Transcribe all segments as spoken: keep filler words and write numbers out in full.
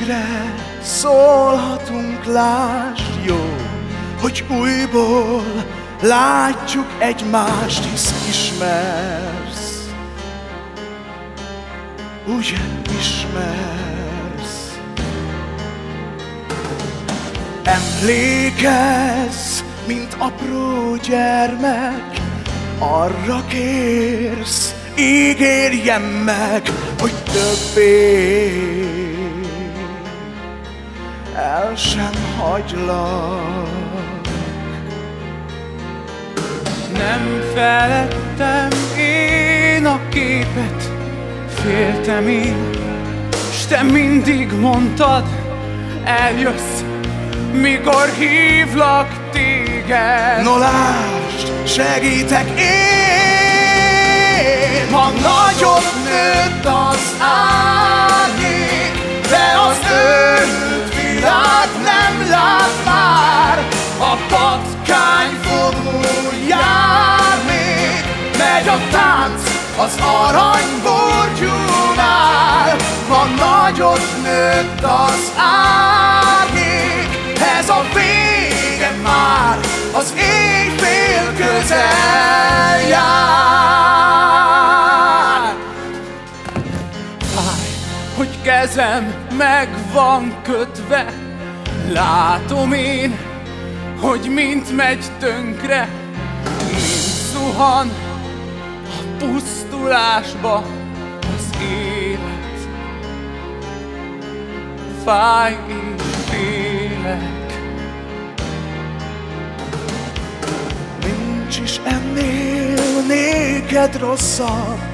végre szólhatunk, lásd jó, hogy újból látjuk egymást, hisz ismersz, ugye ismersz. Emlékezz, mint apró gyermek, arra kérsz, ígérjem meg, hogy többé el sem hagylak. Nem feledtem én a képet, féltem én, s te mindig mondtad, eljössz, mikor hívlak téged. No lásd, segítek én, ha nagyobb nőtt az árnyék, de az őrült világ nem lát már, a patkány fogul jár még, megy a tánc az arany borgyúnál, ha nagyobb nőtt az árnyék, ez a vége már, az éjfél közel jár. Fáj, hogy kezem meg van kötve, látom én, hogy mint megy tönkre, mint zuhan a pusztulásba az élet. Fáj és félek. Nincs is ennél néked rosszabb,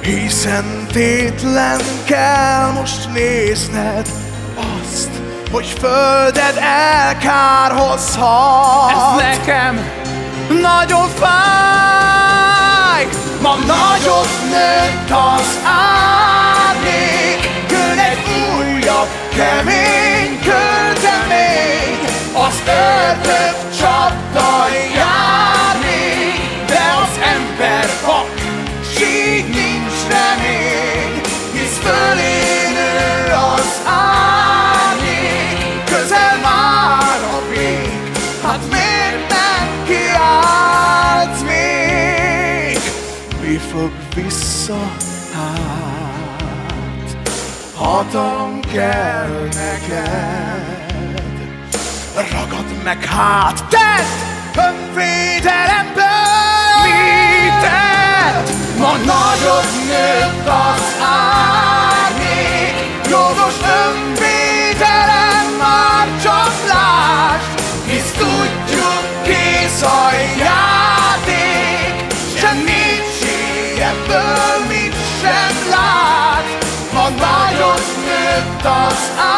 hiszen tétlen kell most nézned azt, hogy földed elkárhozhat. Ez nekem nagyon fáj, ma nagyobb nőtt az árnyék, jön egy újabb kemény költemény, az ördög csapda jár még, de az ember vak, s így nincs remény, hisz fölé nő az árnyék, közel már a vég, hát miért nem kiállsz még? Mi fog vissza hát? Hatalom kell neked, ragad meg hát, tedd önvédelemből, mit tedd? Ma nagyobb nőtt az árnyék, jogos önvédelem már csak lásd, hisz tudjuk, kész a játék, sem nincs ilyebből, mit sem lát, ma nagyobb nőtt az árnyék.